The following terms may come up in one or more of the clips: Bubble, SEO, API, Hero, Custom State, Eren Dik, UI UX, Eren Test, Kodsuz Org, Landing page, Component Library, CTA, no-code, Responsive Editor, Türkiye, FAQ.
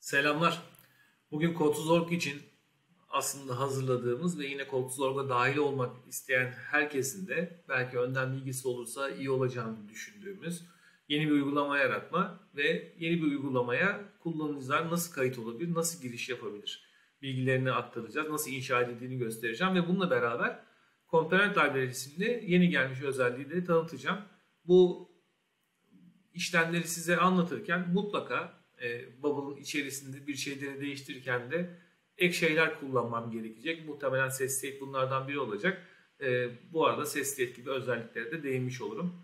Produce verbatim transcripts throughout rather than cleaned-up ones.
Selamlar. Bugün Kodsuz Org için aslında hazırladığımız ve yine Kodsuz Org'a dahil olmak isteyen herkesin de belki önden bilgisi olursa iyi olacağını düşündüğümüz yeni bir uygulama yaratma ve yeni bir uygulamaya kullanıcılar nasıl kayıt olabilir, nasıl giriş yapabilir bilgilerini aktaracağız, nasıl inşa edildiğini göstereceğim ve bununla beraber Component Library isimli yeni gelmiş özelliği de tanıtacağım. Bu işlemleri size anlatırken mutlaka e, Bubble'ın içerisinde bir şeyleri değiştirirken de ek şeyler kullanmam gerekecek. Muhtemelen ses state bunlardan biri olacak. E, bu arada ses state gibi özelliklere de değinmiş olurum.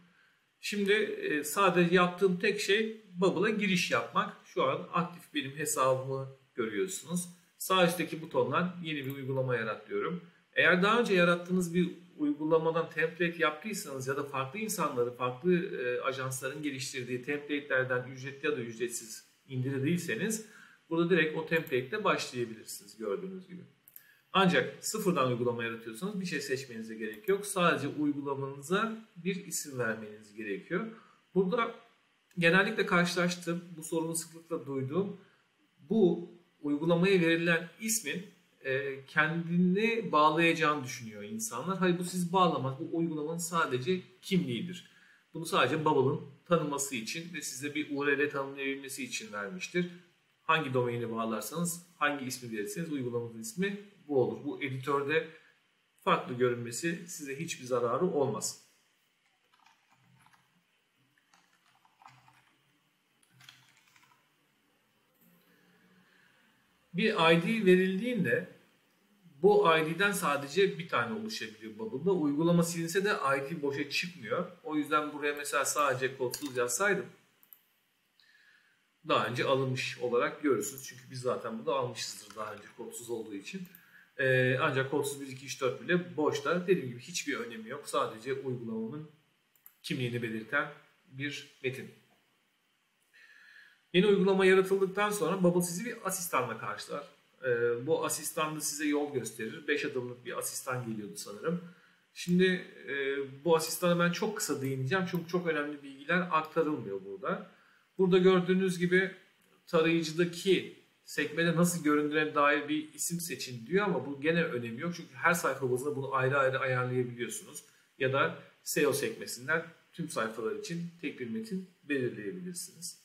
Şimdi e, sadece yaptığım tek şey Bubble'a giriş yapmak. Şu an aktif benim hesabımı görüyorsunuz. Sağ üstteki butondan yeni bir uygulama yarat diyorum. Eğer daha önce yarattığınız bir uygulamadan template yaptıysanız ya da farklı insanları, farklı e, ajansların geliştirdiği template'lerden ücretli ya da ücretsiz indirdiyseniz burada direkt o template'le başlayabilirsiniz gördüğünüz gibi. Ancak sıfırdan uygulama yaratıyorsanız bir şey seçmenize gerek yok. Sadece uygulamanıza bir isim vermeniz gerekiyor. Burada genellikle karşılaştığım, bu sorunu sıklıkla duyduğum bu uygulamaya verilen ismin kendini bağlayacağını düşünüyor insanlar. Hayır, bu sizi bağlamaz. Bu uygulamanın sadece kimliğidir. Bunu sadece Bubble'ın tanıması için ve size bir U R L tanımlayabilmesi için vermiştir. Hangi domaini bağlarsanız, hangi ismi verirseniz uygulamanın ismi bu olur. Bu editörde farklı görünmesi size hiçbir zararı olmaz. Bir I D verildiğinde bu I D'den sadece bir tane oluşabiliyor Bubble'da. Uygulama silinse de I D boşa çıkmıyor. O yüzden buraya mesela sadece kodsuz yazsaydım daha önce alınmış olarak görürsünüz. Çünkü biz zaten bunu almışızdır daha önce kodsuz olduğu için. Ee, ancak kodsuz bir, iki, üç, dört bile boşta. Dediğim gibi hiçbir önemi yok. Sadece uygulamanın kimliğini belirten bir metin. Yeni uygulama yaratıldıktan sonra Bubble sizi bir asistanla karşılar. Ee, bu asistan da size yol gösterir. beş adımlık bir asistan geliyordu sanırım. Şimdi e, bu asistana ben çok kısa değineceğim. Çünkü çok önemli bilgiler aktarılmıyor burada. Burada gördüğünüz gibi tarayıcıdaki sekmede nasıl göründüğüne dair bir isim seçin diyor ama bu gene önemi yok. Çünkü her sayfa bazında bunu ayrı ayrı ayarlayabiliyorsunuz. Ya da S E O sekmesinden tüm sayfalar için tek bir metin belirleyebilirsiniz.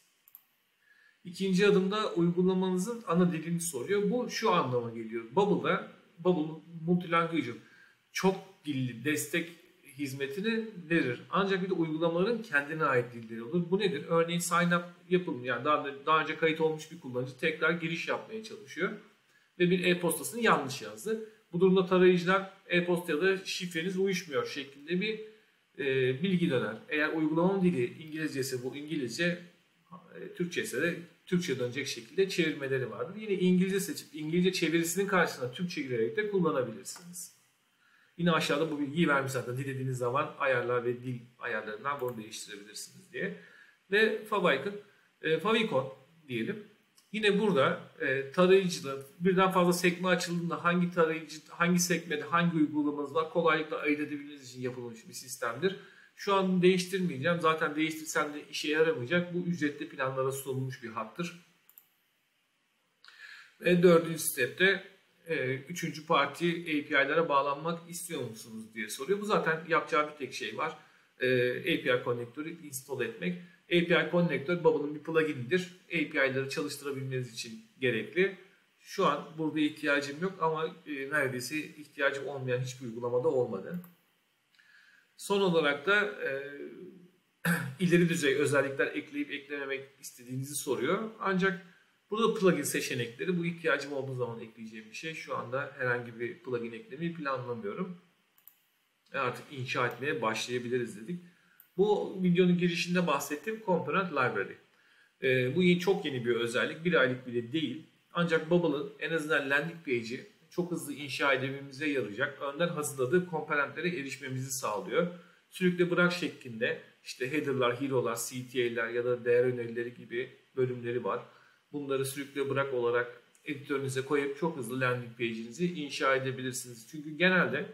İkinci adımda uygulamanızın ana dilini soruyor. Bu şu anlama geliyor. Bubble'da, Bubble multilanguage çok dilli destek hizmetini verir. Ancak bir de uygulamaların kendine ait dilleri olur. Bu nedir? Örneğin sign up yapılmış, yani daha, daha önce kayıt olmuş bir kullanıcı tekrar giriş yapmaya çalışıyor ve bir e-postasını yanlış yazdı. Bu durumda tarayıcılar e-postaya da şifreniz uyuşmuyor şeklinde bir e, bilgi döner. Eğer uygulamanın dili İngilizce ise bu İngilizce, Türkçe ise de Türkçe dönecek şekilde çevirmeleri vardır. Yine İngilizce seçip İngilizce çevirisinin karşısına Türkçe girerek de kullanabilirsiniz. Yine aşağıda bu bilgiyi vermiş zaten. Dilediğiniz zaman ayarlar ve dil ayarlarından bunu değiştirebilirsiniz diye. Ve Favicon, e, Favicon diyelim. Yine burada e, tarayıcıda birden fazla sekme açıldığında hangi tarayıcı, hangi sekmede hangi uygulamanız var kolaylıkla ayırt edebilmeniz için yapılmış bir sistemdir. Şu an değiştirmeyeceğim. Zaten değiştirsem de işe yaramayacak. Bu ücretli planlara sunulmuş bir hattır. Ve dördüncü stepte e, üçüncü parti A P I'lere bağlanmak istiyor musunuz diye soruyor. Bu zaten yapacağı bir tek şey var. E, A P I Connector'ı install etmek. A P I Connector Bubble'ın bir plugin'idir. A P I'ları çalıştırabilmeniz için gerekli. Şu an burada ihtiyacım yok ama e, neredeyse ihtiyacım olmayan hiçbir uygulamada olmadı. Son olarak da e, ileri düzey özellikler ekleyip eklememek istediğinizi soruyor. Ancak burada plugin seçenekleri bu ihtiyacım olduğu zaman ekleyeceğim bir şey. Şu anda herhangi bir plugin eklemeyi planlamıyorum. E artık inşa etmeye başlayabiliriz dedik. Bu videonun girişinde bahsettiğim Component Library. E, bu çok yeni bir özellik. Bir aylık bile değil. Ancak Bubble'ın en azından landing page'i çok hızlı inşa edilmemize yarayacak. Önden hazırladığı komponentlere erişmemizi sağlıyor. Sürükle bırak şeklinde işte header'lar, hero'lar, C T A'ler ya da değer önerileri gibi bölümleri var. Bunları sürükle bırak olarak editörünüze koyup çok hızlı landing page'inizi inşa edebilirsiniz. Çünkü genelde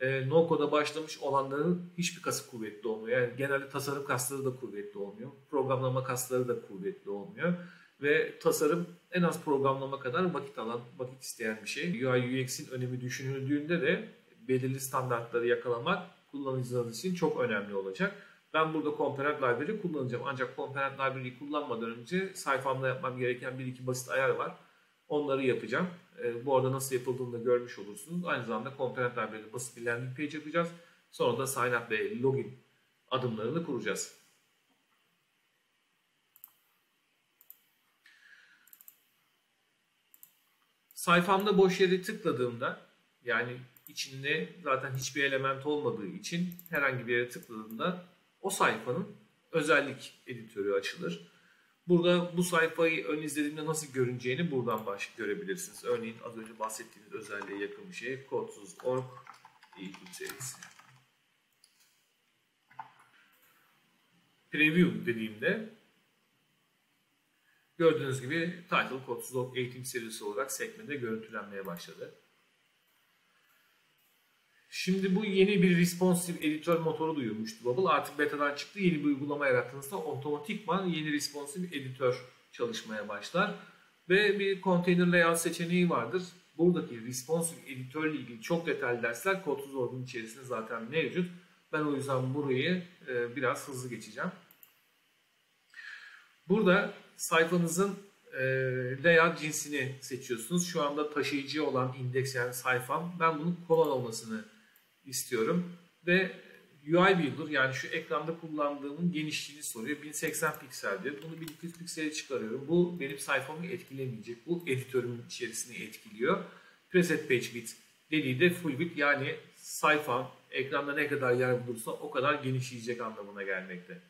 e, no-code'a başlamış olanların hiçbir kası kuvvetli olmuyor. Yani genelde tasarım kasları da kuvvetli olmuyor. Programlama kasları da kuvvetli olmuyor. Ve tasarım en az programlama kadar vakit alan, vakit isteyen bir şey. U I U X'in önemi düşünüldüğünde de belirli standartları yakalamak kullanıcılarınız için çok önemli olacak. Ben burada Component Library'i kullanacağım. Ancak Component Library'i kullanmadan önce sayfamda yapmam gereken bir iki basit ayar var. Onları yapacağım. Bu arada nasıl yapıldığını da görmüş olursunuz. Aynı zamanda Component Library'de basit bir landing page yapacağız. Sonra da sign up ve login adımlarını kuracağız. Sayfamda boş yere tıkladığımda, yani içinde zaten hiçbir element olmadığı için herhangi bir yere tıkladığımda o sayfanın özellik editörü açılır. Burada bu sayfayı ön izlediğimde nasıl görüneceğini buradan başlık görebilirsiniz. Örneğin az önce bahsettiğimiz özelliğe yakın bir şey. Kodsuz Org eğitim serisi. Preview dediğimde gördüğünüz gibi title Kodsuz Org eğitim serisi olarak sekmede görüntülenmeye başladı. Şimdi bu yeni bir Responsive Editor motoru duyurmuştu Bubble. Artık beta'dan çıktı. Yeni bir uygulama yarattığınızda otomatikman yeni Responsive Editor çalışmaya başlar. Ve bir Container Layout seçeneği vardır. Buradaki Responsive Editor ile ilgili çok detaylı dersler Kodsuz Org'un içerisinde zaten mevcut. Ben o yüzden burayı biraz hızlı geçeceğim. Burada sayfanızın layout cinsini seçiyorsunuz. Şu anda taşıyıcı olan indeks, yani sayfam. Ben bunun kolon olmasını istiyorum ve U I Builder, yani şu ekranda kullandığımın genişliğini soruyor. bin seksen piksel diyor. Bunu bin iki yüz piksele çıkarıyorum. Bu benim sayfamı etkilemeyecek. Bu editörümün içerisini etkiliyor. Preset Page Width dediği de full width, yani sayfam ekranda ne kadar yer bulursa o kadar genişleyecek anlamına gelmekte.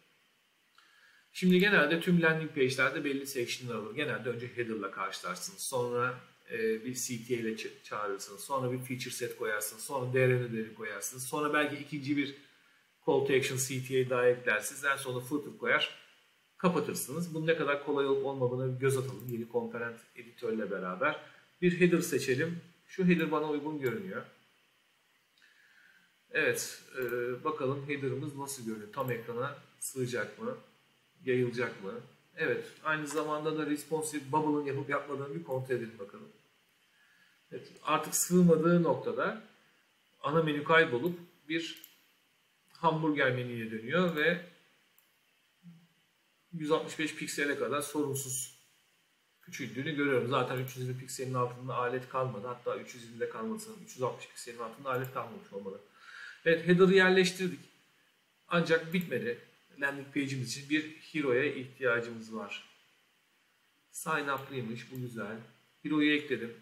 Şimdi genelde tüm landing page'lerde belli section'lar olur. Genelde önce header'la karşılarsınız. Sonra bir C T A ile çağırırsınız. Sonra bir feature set koyarsınız. Sonra değerlendirmeleri koyarsınız. Sonra belki ikinci bir call to action C T A'yı daha eklersiniz. En sonra footer koyar. Kapatırsınız. Bunun ne kadar kolay olup olmadığına bir göz atalım. Yeni komponent editörle beraber. Bir header seçelim. Şu header bana uygun görünüyor. Evet. Bakalım header'ımız nasıl görünüyor? Tam ekrana sığacak mı? Yayılacak mı? Evet. Aynı zamanda da Responsive Bubble'ın yapıp yapmadığını bir kontrol edelim bakalım. Evet, artık sığmadığı noktada ana menü kaybolup bir hamburger menüye dönüyor ve yüz altmış beş piksele kadar sorunsuz küçüldüğünü görüyorum. Zaten üç yüz yirmi pikselin altında alet kalmadı. Hatta üç yüz yirmide kalmasının, üç yüz altmış pikselin altında alet kalmamış olmalı. Evet, header'ı yerleştirdik. Ancak bitmedi. Landing page'imiz için bir Hero'ya ihtiyacımız var. Sign up'lıymış, bu güzel. Hero'yu ekledim.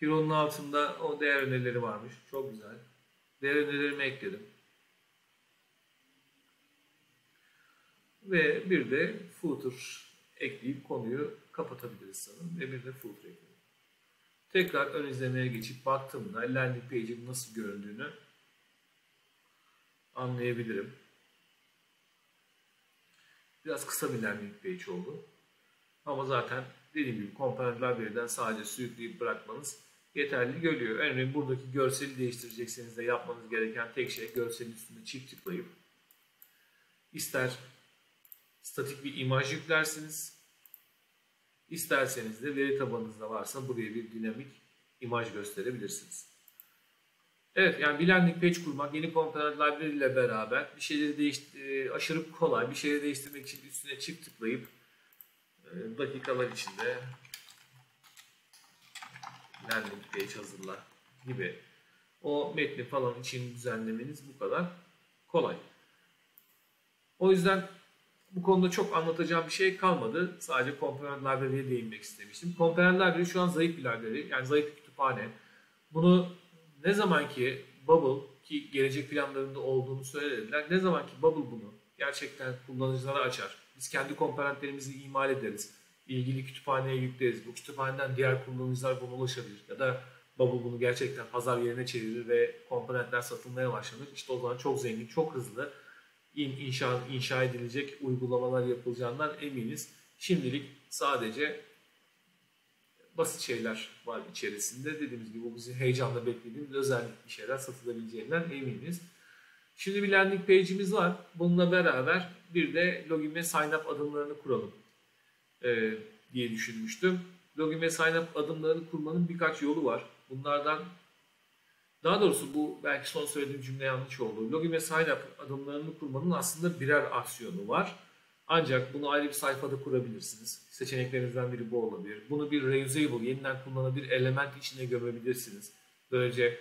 Hero'nun altında o değer önerileri varmış, çok güzel. Değer önerilerimi ekledim. Ve bir de footer ekleyip konuyu kapatabiliriz sanırım. Ve bir de footer ekledim. Tekrar ön izlemeye geçip baktığımda landing page'in nasıl göründüğünü anlayabilirim. Biraz kısa bir landing page oldu. Ama zaten dediğim gibi Component Library'den sadece sürükleyip bırakmanız yeterli görülüyor. En önemli, buradaki görseli değiştirecekseniz de yapmanız gereken tek şey görselin üstünde çift tıklayıp ister statik bir imaj yüklersiniz, isterseniz de veri tabanınızda varsa buraya bir dinamik imaj gösterebilirsiniz. Evet, yani bir landing page kurmak yeni Component Library ile beraber bir şeyleri değiştirmek aşırı kolay. Bir şeyleri değiştirmek için üstüne çift tıklayıp e, dakikalar içinde landing page hazırla gibi. O metni falan için düzenlemeniz bu kadar kolay. O yüzden bu konuda çok anlatacağım bir şey kalmadı. Sadece Component Library'ye değinmek istemiştim. Component Library şu an zayıf bir library, yani zayıf bir kütüphane. Bunu ne zaman ki Bubble, ki gelecek planlarında olduğunu söylediler, ne zaman ki Bubble bunu gerçekten kullanıcılara açar, biz kendi komponentlerimizi imal ederiz, ilgili kütüphaneye yükleriz, bu kütüphaneden diğer kullanıcılar buna ulaşabilir ya da Bubble bunu gerçekten pazar yerine çevirir ve komponentler satılmaya başlanır. İşte o zaman çok zengin, çok hızlı inşa, inşa edilecek uygulamalar yapılacağından eminiz. Şimdilik sadece basit şeyler var içerisinde. Dediğimiz gibi bu bizim heyecanla beklediğimiz özellikli şeyler satılabileceğinden eminiz. Şimdi bir landing page'imiz var. Bununla beraber bir de login ve sign up adımlarını kuralım. e, diye düşünmüştüm. Login ve sign up adımlarını kurmanın birkaç yolu var. Bunlardan, daha doğrusu bu belki son söylediğim cümle yanlış oldu. Login ve sign up adımlarını kurmanın aslında birer aksiyonu var. Ancak bunu ayrı bir sayfada kurabilirsiniz. Seçeneklerinizden biri bu olabilir. Bunu bir reusable, yeniden kullanabilir element içine gömebilirsiniz. Böylece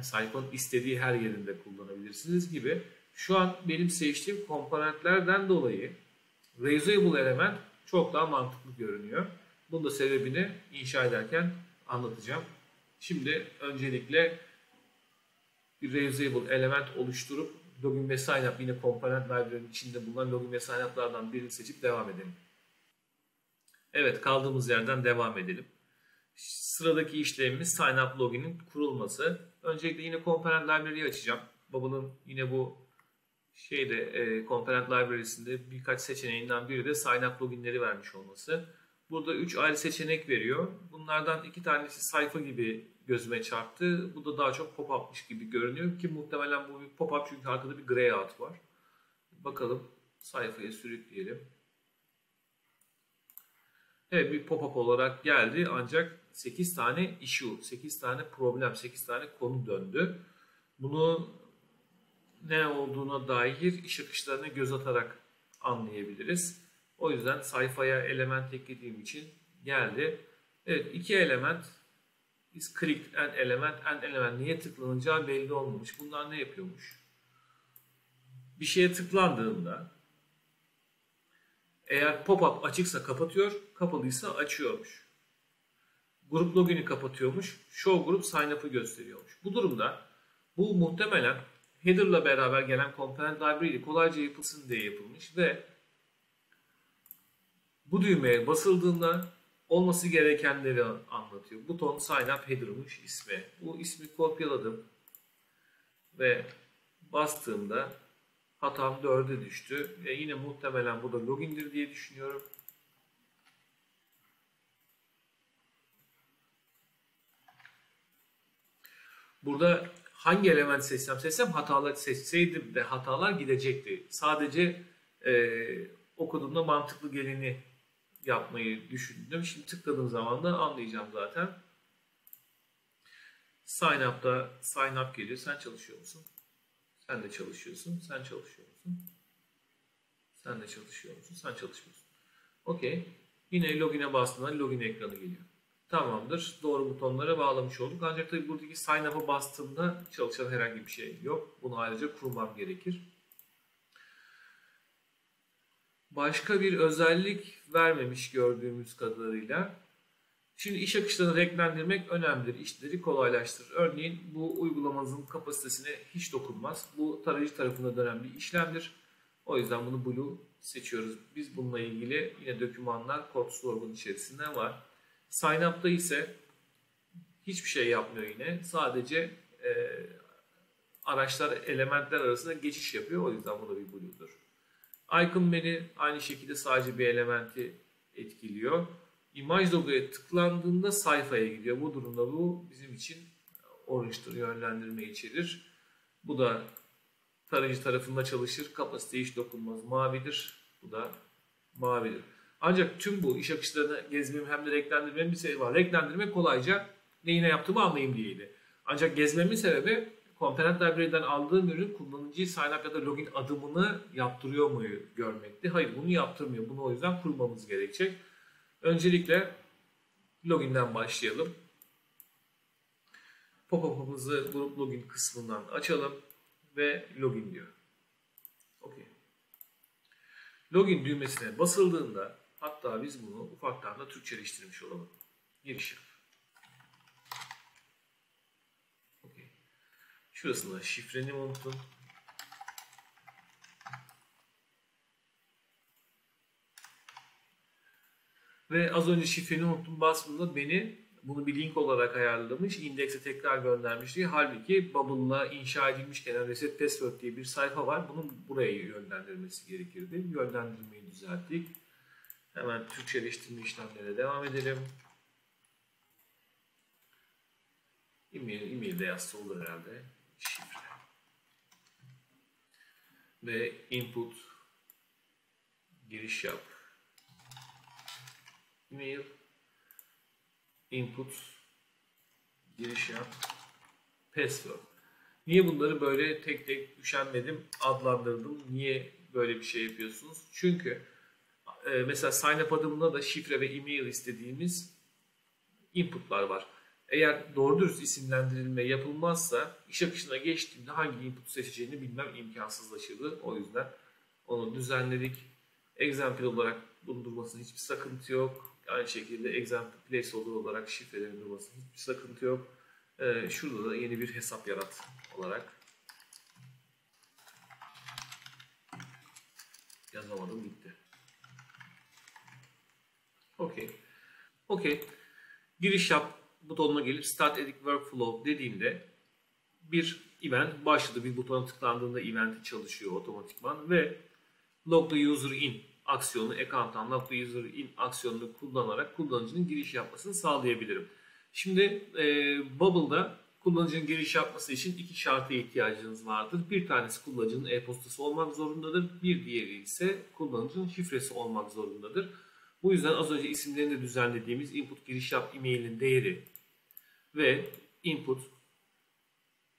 sayfanın istediği her yerinde kullanabilirsiniz gibi. Şu an benim seçtiğim komponentlerden dolayı reusable element çok daha mantıklı görünüyor. Bunun da sebebini inşa ederken anlatacağım. Şimdi öncelikle bir reusable element oluşturup login ve sign up, yine Component Library'nin içinde bulunan login ve sign up'lardan birini seçip devam edelim. Evet, kaldığımız yerden devam edelim. Sıradaki işlemimiz sign up login'in kurulması. Öncelikle yine Component Library'yi açacağım. Bubble'ın yine bu şeyde e, Component Library'sinde birkaç seçeneğinden biri de sign up login'leri vermiş olması. Burada üç ayrı seçenek veriyor. Bunlardan iki tanesi sayfa gibi gözüme çarptı. Bu da daha çok pop-up'mış gibi görünüyor ki muhtemelen bu bir pop-up çünkü arkada bir grayout var. Bakalım, sayfaya sürükleyelim. Evet, bir pop-up olarak geldi ancak sekiz tane issue, sekiz tane problem, sekiz tane konu döndü. Bunu ne olduğuna dair iş akışlarına göz atarak anlayabiliriz. O yüzden sayfaya element eklediğim için geldi. Evet, iki element is clicked and element, and element niye tıklanacağı belli olmamış. Bunlar ne yapıyormuş? Bir şeye tıklandığında eğer pop-up açıksa kapatıyor, kapalıysa açıyormuş. Grup login'i kapatıyormuş, show group sign up'ı gösteriyormuş. Bu durumda bu muhtemelen header'la beraber gelen component library'li kolayca yapılsın diye yapılmış ve bu düğmeye basıldığında olması gerekenleri anlatıyor. Buton sign up header'mış ismi. Bu ismi kopyaladım ve bastığımda hatam dörde düştü. Ve yine muhtemelen bu da login'dir diye düşünüyorum. Burada hangi element seçsem seçsem hatalar seçseydim de hatalar gidecekti. Sadece ee, okuduğumda mantıklı geleni yapmayı düşündüm. Şimdi tıkladığım zaman da anlayacağım zaten. Sign up'ta sign up geliyor. Sen çalışıyor musun? Sen de çalışıyorsun. Sen çalışıyor musun? Sen de çalışıyor musun? Sen çalışmıyorsun. Okey. Yine login'e bastığında login ekranı geliyor. Tamamdır. Doğru butonlara bağlamış olduk. Ancak tabii buradaki sign up'a bastığımda çalışan herhangi bir şey yok. Bunu ayrıca kurmam gerekir. Başka bir özellik vermemiş gördüğümüz kadarıyla. Şimdi iş akışlarını renklendirmek önemlidir. İşleri kolaylaştırır. Örneğin bu uygulamanızın kapasitesine hiç dokunmaz. Bu tarayıcı tarafından dönen bir işlemdir. O yüzden bunu blue seçiyoruz. Biz bununla ilgili yine dokümanlar Kodsuz Org'un içerisinde var. Sign up'ta ise hiçbir şey yapmıyor yine. Sadece e, araçlar elementler arasında geçiş yapıyor. O yüzden bu da bir blue'dur. Icon menü aynı şekilde sadece bir elementi etkiliyor. İmaj logoya tıklandığında sayfaya gidiyor. Bu durumda bu bizim için orange'dır, yönlendirme içerir. Bu da tarayıcı tarafında çalışır. Kapasiteye hiç dokunmaz. Mavidir. Bu da mavidir. Ancak tüm bu iş akışlarını gezmem hem de renklendirmemin bir sebebi var. Renklendirme kolayca neyine yaptığımı anlayayım diyeydi. Ancak gezmemin sebebi Component Library'den aldığım ürün kullanıcıyı sign up ya da login adımını yaptırıyor mu görmekti. Hayır, bunu yaptırmıyor. Bunu o yüzden kurmamız gerekecek. Öncelikle login'den başlayalım. Pop-up'ımızı grup login kısmından açalım ve login diyor. Okay. Login düğmesine basıldığında, hatta biz bunu ufaktan da Türkçeleştirmiş olalım. Giriş yap. Şurasında şifreni unuttum. Ve az önce şifreni unuttum basımında beni bunu bir link olarak ayarlamış. İndekse tekrar göndermiş diye. Halbuki Bubble'la inşa edilmiş genel reset password diye bir sayfa var. Bunun buraya yönlendirmesi gerekirdi. Yönlendirmeyi düzelttik. Hemen Türkçeleştirme işlemlerine devam edelim. E-mail, e-mail de yazsa olur herhalde. Şifre ve input giriş yap Email input giriş yap password. Niye bunları böyle tek tek üşenmedim adlandırdım? Niye böyle bir şey yapıyorsunuz? Çünkü e, mesela sign up adımında da şifre ve email istediğimiz inputlar var. Eğer doğru dürüst isimlendirilme yapılmazsa iş akışına geçtiğinde hangi input seçeceğini bilmem imkansızlaşırdı. O yüzden onu düzenledik. Example olarak bunun durmasının hiçbir sakıntı yok. Aynı şekilde example placeholder olarak şifrelerin durmasının hiçbir sakıntı yok. Ee, şurada da yeni bir hesap yarat olarak yazamadım bitti. Okey. Okey. Giriş yap butonuna gelip Start Edit Workflow dediğimde bir event başladı. Bir butona tıklandığında eventi çalışıyor otomatikman ve Log the User In aksiyonu, account'tan Log the User In aksiyonunu kullanarak kullanıcının giriş yapmasını sağlayabilirim. Şimdi e, Bubble'da kullanıcının giriş yapması için iki şarta ihtiyacınız vardır. Bir tanesi kullanıcının e-postası olmak zorundadır. Bir diğeri ise kullanıcının şifresi olmak zorundadır. Bu yüzden az önce isimlerini de düzenlediğimiz input giriş yap email'in değeri ve input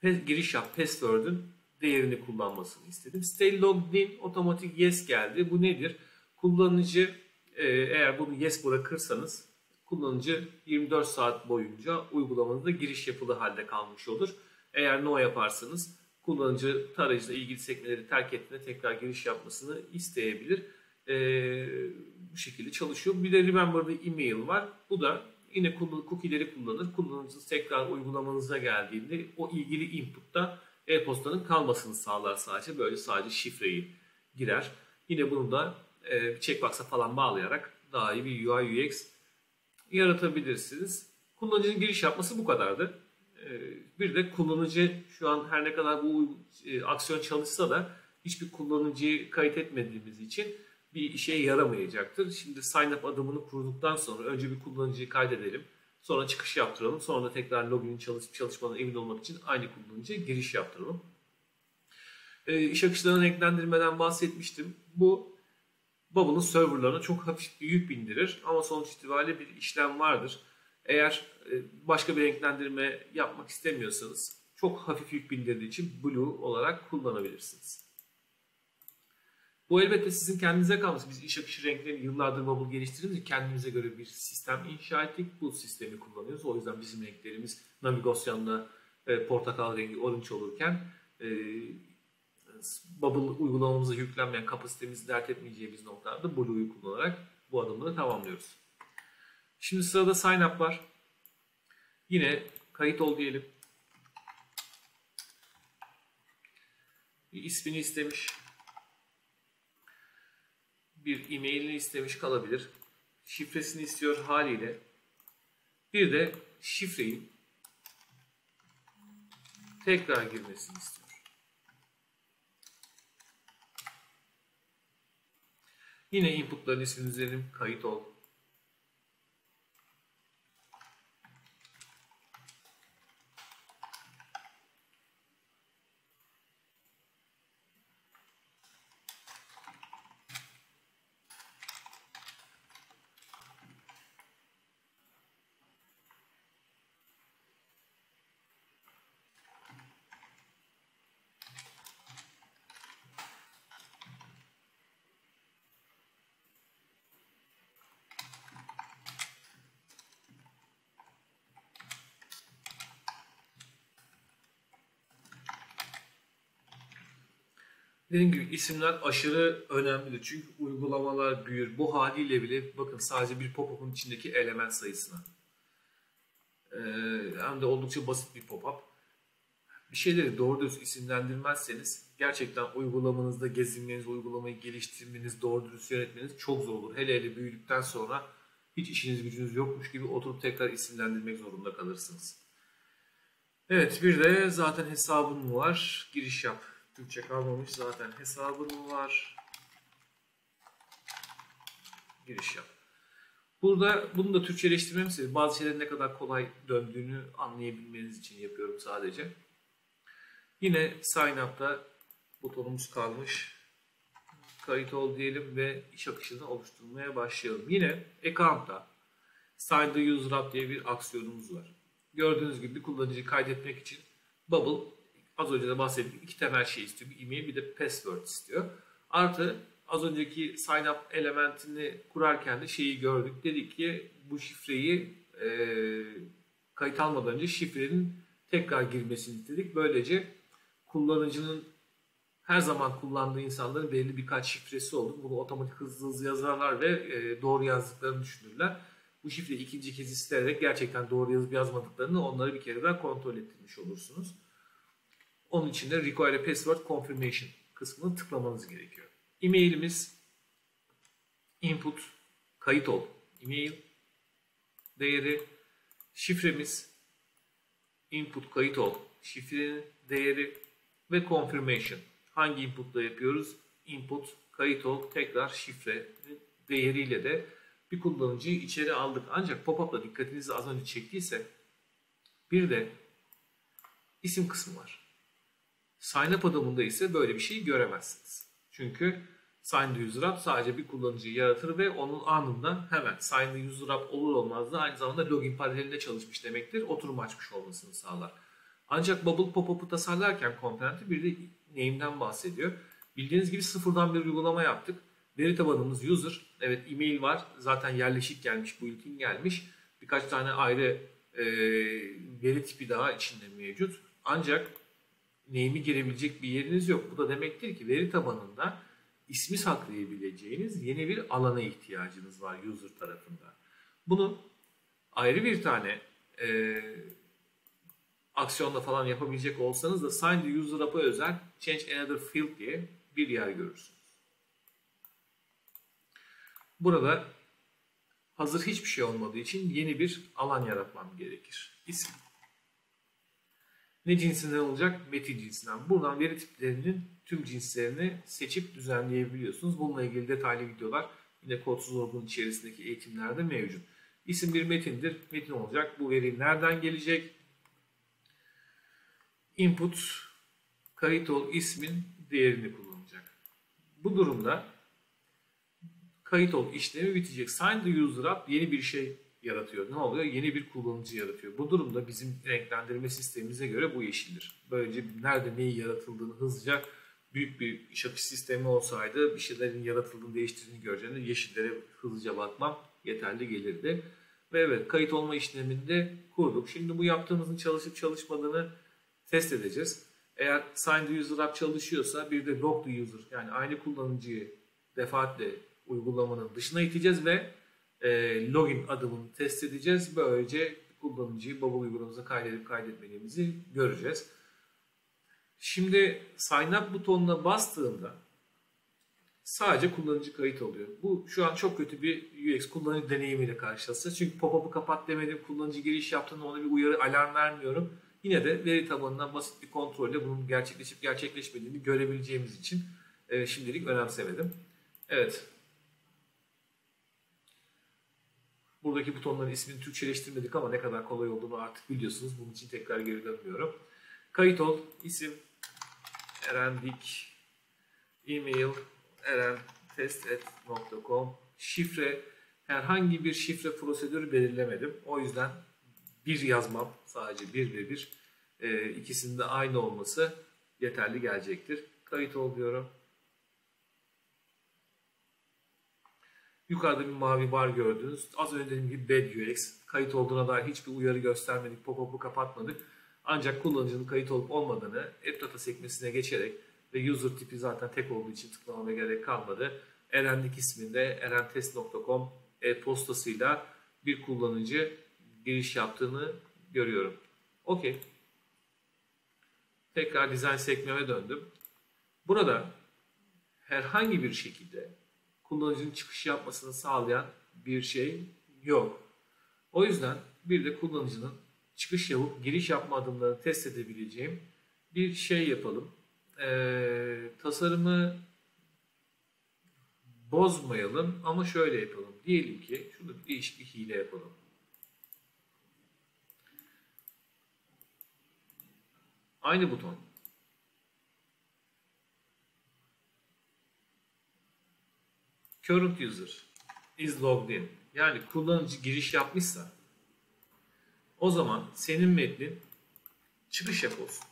giriş yap password'ün değerini kullanmasını istedim. Stay logged in otomatik yes geldi. Bu nedir? Kullanıcı eğer bunu yes bırakırsanız kullanıcı yirmi dört saat boyunca uygulamanızda giriş yapılı halde kalmış olur. Eğer no yaparsanız kullanıcı tarayıcıyla ilgili sekmeleri terk ettiğinde tekrar giriş yapmasını isteyebilir. Ee, bu şekilde çalışıyor. Bir de remember the email var. Bu da yine cookie'leri kullanır. Kullanıcınız tekrar uygulamanıza geldiğinde o ilgili inputta e-postanın kalmasını sağlar sadece. Böyle sadece şifreyi girer. Yine bunu da e, checkbox'a falan bağlayarak daha iyi bir U I U X yaratabilirsiniz. Kullanıcının giriş yapması bu kadardı. E, bir de kullanıcı şu an her ne kadar bu e, aksiyon çalışsa da hiçbir kullanıcıyı kayıt etmediğimiz için bir işe yaramayacaktır. Şimdi sign up adımını kurduktan sonra önce bir kullanıcıyı kaydedelim. Sonra çıkış yaptıralım. Sonra tekrar login çalışıp çalışmadan emin olmak için aynı kullanıcıya giriş yaptıralım. E, iş akışlarına renklendirmeden bahsetmiştim. Bu Bubble'ın serverlarına çok hafif bir yük bindirir. Ama sonuç itibariyle bir işlem vardır. Eğer e, başka bir renklendirme yapmak istemiyorsanız çok hafif yük bindirdiği için blue olarak kullanabilirsiniz. Bu elbette sizin kendinize kalması. Biz iş akışı renklerini yıllardır Bubble geliştirdiğimiz kendimize göre bir sistem inşa ettik. Bu sistemi kullanıyoruz. O yüzden bizim renklerimiz navigasyonda e, portakal rengi orange olurken e, Bubble uygulamamıza yüklenmeyen kapasitemizi dert etmeyeceğimiz noktalarda Blue'yu kullanarak bu adımları tamamlıyoruz. Şimdi sırada sign up var. Yine kayıt ol diyelim. Bir ismini istemiş. Bir e-mailini istemiş kalabilir. Şifresini istiyor haliyle. Bir de şifreyi tekrar girmesini istiyor. Yine inputların ismini üzerim. Kayıt ol. Dediğim gibi isimler aşırı önemlidir. Çünkü uygulamalar büyür. Bu haliyle bile bakın sadece bir pop-up'un içindeki element sayısına. Ee, hem de oldukça basit bir pop-up. Bir şeyleri doğru dürüst isimlendirmezseniz gerçekten uygulamanızda gezinmeniz, uygulamayı geliştirmeniz, doğru dürüst yönetmeniz çok zor olur. Hele hele büyüdükten sonra hiç işiniz gücünüz yokmuş gibi oturup tekrar isimlendirmek zorunda kalırsınız. Evet bir de zaten hesabın var. Giriş yap. Türkçe kalmamış zaten hesabım var. Giriş yap. Burada bunu da Türkçeleştirmem istedim. Bazı şeylerin ne kadar kolay döndüğünü anlayabilmeniz için yapıyorum sadece. Yine sign up'ta butonumuz kalmış. Kayıt ol diyelim ve iş akışını oluşturmaya başlayalım. Yine account'ta Side User Up diye bir aksiyonumuz var. Gördüğünüz gibi bir kullanıcıyı kaydetmek için Bubble az önce de bahsettiğim iki temel şey istiyor. Bir e-mail bir de password istiyor. Artı az önceki sign up elementini kurarken de şeyi gördük. Dedik ki bu şifreyi e, kayıt almadan önce şifrenin tekrar girmesini istedik. Böylece kullanıcının her zaman kullandığı insanların belli birkaç şifresi oldu. Bunu otomatik hızlı hızlı yazarlar ve e, doğru yazdıklarını düşünürler. Bu şifreyi ikinci kez isteyerek gerçekten doğru yazıp yazmadıklarını onları bir kere daha kontrol ettirmiş olursunuz. Onun için de Require a Password Confirmation kısmını tıklamanız gerekiyor. E-mailimiz input kayıt ol e-mail değeri, şifremiz input kayıt ol şifrenin değeri ve confirmation. Hangi inputla yapıyoruz? Input kayıt ol tekrar şifrenin değeriyle de bir kullanıcıyı içeri aldık. Ancak pop-up'la dikkatinizi az önce çektiyse bir de isim kısmı var. Sign up adımında ise böyle bir şey göremezsiniz. Çünkü sign the user up sadece bir kullanıcıyı yaratır ve onun anında hemen sign the user up olur olmaz da aynı zamanda login paralelinde çalışmış demektir. Oturum açmış olmasını sağlar. Ancak Bubble pop-up'u tasarlarken komponenti bir de name'den bahsediyor. Bildiğiniz gibi sıfırdan bir uygulama yaptık. Veri tabanımız user. Evet e-mail var. Zaten yerleşik gelmiş, bulletin gelmiş. Birkaç tane ayrı e, veri tipi daha içinde mevcut. Ancak name'i girebilecek bir yeriniz yok. Bu da demektir ki veri tabanında ismi saklayabileceğiniz yeni bir alana ihtiyacınız var user tarafında. Bunu ayrı bir tane e, aksiyonla falan yapabilecek olsanız da sign the user up'a özel change another field diye bir yer görürsünüz. Burada hazır hiçbir şey olmadığı için yeni bir alan yaratmam gerekir. İsim. Ne cinsinden olacak? Metin cinsinden. Buradan veri tiplerinin tüm cinslerini seçip düzenleyebiliyorsunuz. Bununla ilgili detaylı videolar yine Kodsuz Org'un içerisindeki eğitimlerde mevcut. İsim bir metindir. Metin olacak. Bu veri nereden gelecek? Input kayıt ol ismin değerini kullanacak. Bu durumda kayıt ol işlemi bitecek. Sign the user up yeni bir şey yaratıyor. Ne oluyor? Yeni bir kullanıcı yaratıyor. Bu durumda bizim renklendirme sistemimize göre bu yeşildir. Böylece nerede neyi yaratıldığını hızlıca büyük bir iş akışı sistemi olsaydı bir şeylerin yaratıldığını değiştirdiğini göreceğinde yeşillere hızlıca bakmam yeterli gelirdi. Ve evet kayıt olma işleminde kurduk. Şimdi bu yaptığımızın çalışıp çalışmadığını test edeceğiz. Eğer sign the user up çalışıyorsa bir de log the user yani aynı kullanıcıyı defaatle uygulamanın dışına iteceğiz ve login adımını test edeceğiz. Böylece kullanıcıyı Bubble uygulamamıza kaydedip kaydetmediğimizi göreceğiz. Şimdi sign up butonuna bastığımda sadece kullanıcı kayıt oluyor. Bu şu an çok kötü bir U X kullanıcı deneyimiyle karşılaşacağız. Çünkü pop-up'ı kapat demedim. Kullanıcı giriş yaptığında ona bir uyarı alarm vermiyorum. Yine de veri tabanından basit bir kontrolle bunun gerçekleşip gerçekleşmediğini görebileceğimiz için şimdilik önemsemedim. Evet. Buradaki butonların ismini Türkçeleştirmedik ama ne kadar kolay olduğunu artık biliyorsunuz. Bunun için tekrar geri dönmüyorum. Kayıt ol, isim Eren Dik, e-mail eren test at nokta com, şifre herhangi bir şifre prosedürü belirlemedim. O yüzden bir yazmam sadece bir ve bir e, ikisinin de aynı olması yeterli gelecektir. Kayıt ol diyorum. Yukarıda bir mavi bar gördünüz. Az önce dediğim gibi bad U X. Kayıt olduğuna dair hiçbir uyarı göstermedik. Pop-up'u kapatmadık. Ancak kullanıcının kayıt olup olmadığını app data sekmesine geçerek ve user tipi zaten tek olduğu için tıklamama gerek kalmadı. Eren Dik isminde eren test nokta com e-postasıyla bir kullanıcı giriş yaptığını görüyorum. Okey. Tekrar dizayn sekmeme döndüm. Burada herhangi bir şekilde kullanıcının çıkış yapmasını sağlayan bir şey yok. O yüzden bir de kullanıcının çıkış yapıp giriş yapma adımlarını test edebileceğim bir şey yapalım. Ee, tasarımı bozmayalım ama şöyle yapalım. Diyelim ki şurada bir değişik bir hile yapalım. Aynı buton. Current user is logged in. yani kullanıcı giriş yapmışsa o zaman senin metnin çıkış yap olsun.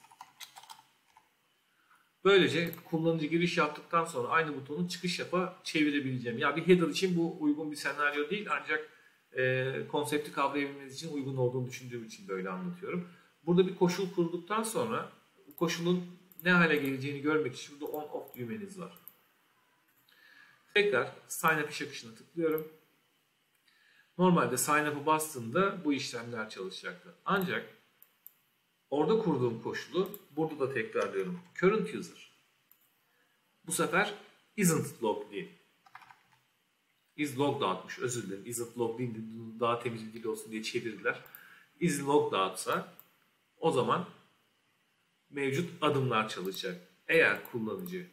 Böylece kullanıcı giriş yaptıktan sonra aynı butonu çıkış yapa çevirebileceğim. Ya bir header için bu uygun bir senaryo değil, ancak e, konsepti kavrayabilmeniz için uygun olduğunu düşündüğüm için böyle anlatıyorum. Burada bir koşul kurduktan sonra bu koşulun ne hale geleceğini görmek için burada on off düğmeniz var. Tekrar sign up iş akışına tıklıyorum. Normalde sign up'ı bastığımda bu işlemler çalışacaktı. Ancak orada kurduğum koşulu burada da tekrarlıyorum. Current user. Bu sefer isn't logged in. Is logged out'muş. Özür dilerim. Isn't logged in daha temiz bir dil olsun diye çevirdiler. Is logged out'sa o zaman mevcut adımlar çalışacak. Eğer kullanıcı,